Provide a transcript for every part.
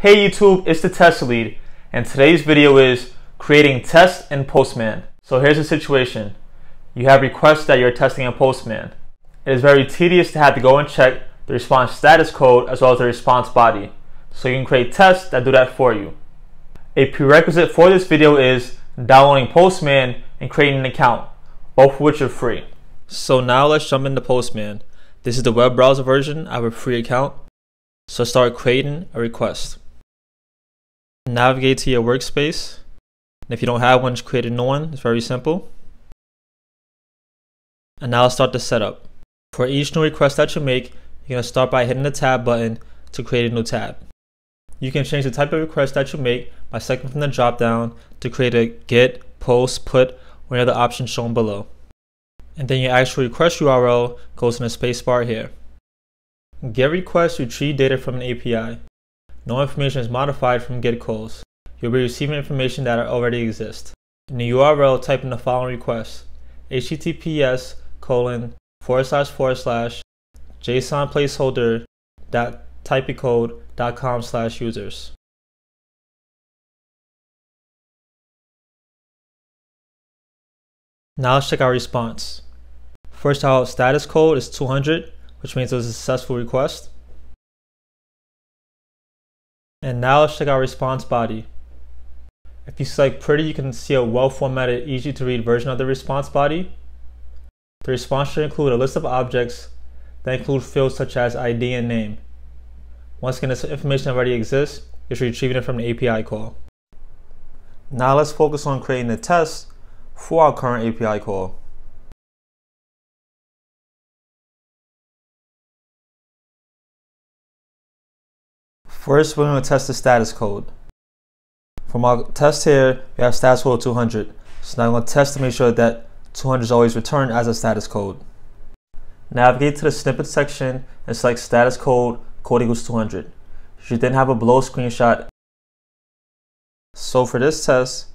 Hey YouTube, it's the Test Lead, and today's video is creating tests in Postman. So here's the situation. You have requests that you're testing in Postman. It is very tedious to have to go and check the response status code as well as the response body. So you can create tests that do that for you. A prerequisite for this video is downloading Postman and creating an account, both of which are free. So now let's jump into Postman. This is the web browser version. I have a free account. So start creating a request. Navigate to your workspace, and if you don't have one, just create a new one. It's very simple. And now start the setup. For each new request that you make, you're going to start by hitting the tab button to create a new tab. You can change the type of request that you make by selecting from the drop down to create a GET, POST, PUT, or any other option shown below. And then your actual request URL goes in the spacebar here. GET requests retrieve data from an API. No information is modified from GET calls. You'll be receiving information that already exists. In the URL, type in the following request: https://jsonplaceholder.typicode.com/users. Now let's check our response. First, our status code is 200, which means it was a successful request. And now let's check our response body. If you select pretty, you can see a well-formatted, easy-to-read version of the response body. The response should include a list of objects that include fields such as ID and name. Once again, this information already exists. You're retrieving it from the API call. Now let's focus on creating a test for our current API call. First, we're going to test the status code. From our test here, we have status code 200. So now I'm going to test to make sure that 200 is always returned as a status code. Navigate to the snippet section and select status code, code equals 200. You should then have a below screenshot. So for this test,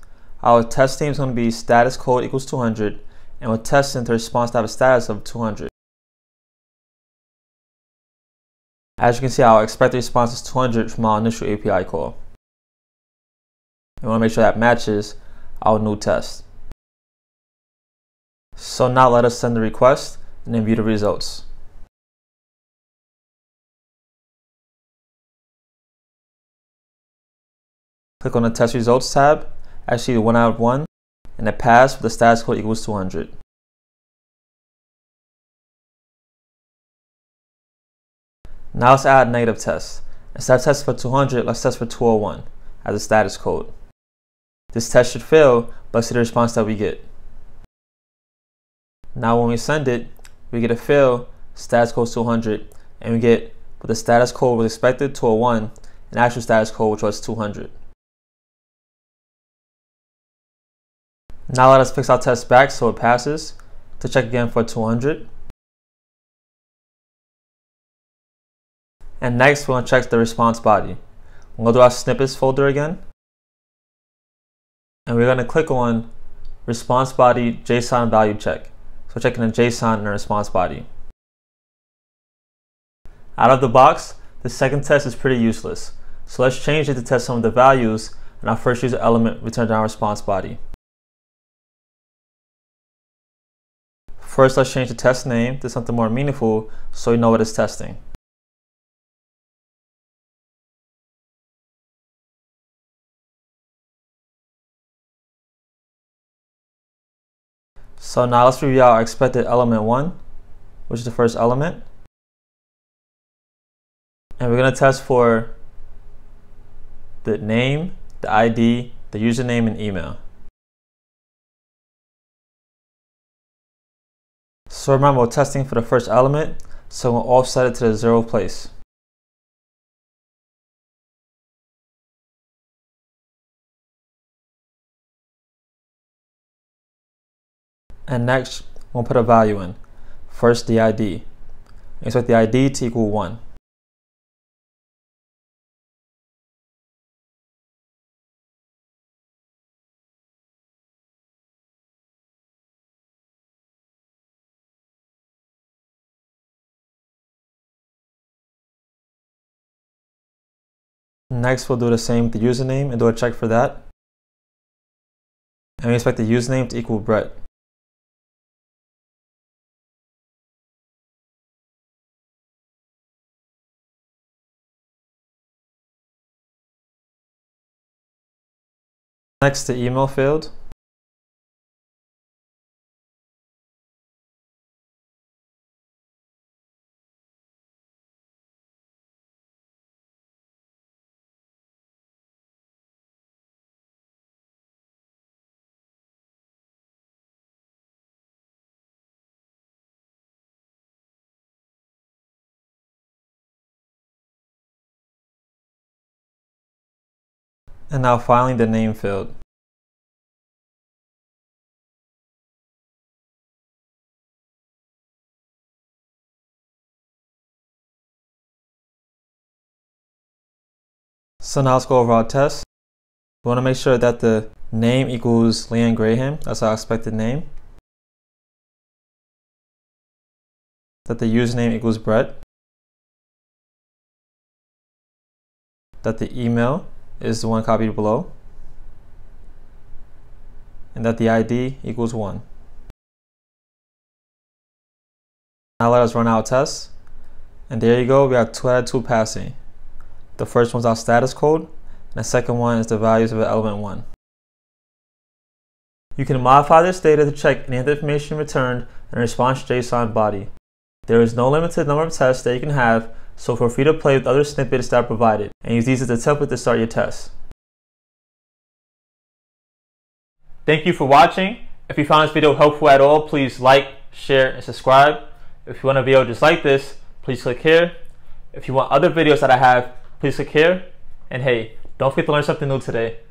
our test name is going to be status code equals 200, and we're testing the response to have a status of 200. As you can see, our expected response is 200 from our initial API call. We want to make sure that matches our new test. So now let us send the request and then view the results. Click on the test results tab, actually 1 out of 1, and it passed with the status code equals 200. Now let's add a negative test. Instead of testing for 200, let's test for 201 as a status code. This test should fail, but let's see the response that we get. Now when we send it, we get a fail, status code 200, and we get what the status code was expected, 201, and actual status code, which was 200. Now let us fix our test back so it passes, to check again for 200. And next, we're going to check the response body. We'll go to our snippets folder again. And we're going to click on response body JSON value check. So we're checking the JSON in the response body. Out of the box, the second test is pretty useless. So let's change it to test some of the values, and our first user element returned our response body. First, let's change the test name to something more meaningful so we know what it's testing. So now let's review our expected element 1, which is the first element. And we're going to test for the name, the ID, the username, and email. So remember, we're testing for the first element, so we'll offset it to the 0th place. And next, we'll put a value in. First, the ID. Expect the ID to equal 1. Next, we'll do the same with the username and do a check for that. And we expect the username to equal Brett. Next, the email field. And now finally the name field. So now let's go over our test. We want to make sure that the name equals Leanne Graham, that's our expected name. That the username equals Brett. That the email is the one copied below, and that the ID equals 1. Now let us run our test, and there you go, we have 2 out of 2 passing. The first one's our status code, and the second one is the values of the element 1. You can modify this data to check any of the information returned in a response JSON body. There is no limit to the number of tests that you can have, so feel free to play with other snippets that are provided, and use these as a template to start your tests. Thank you for watching. If you found this video helpful at all, please like, share, and subscribe. If you want a video just like this, please click here. If you want other videos that I have, please click here. And hey, don't forget to learn something new today.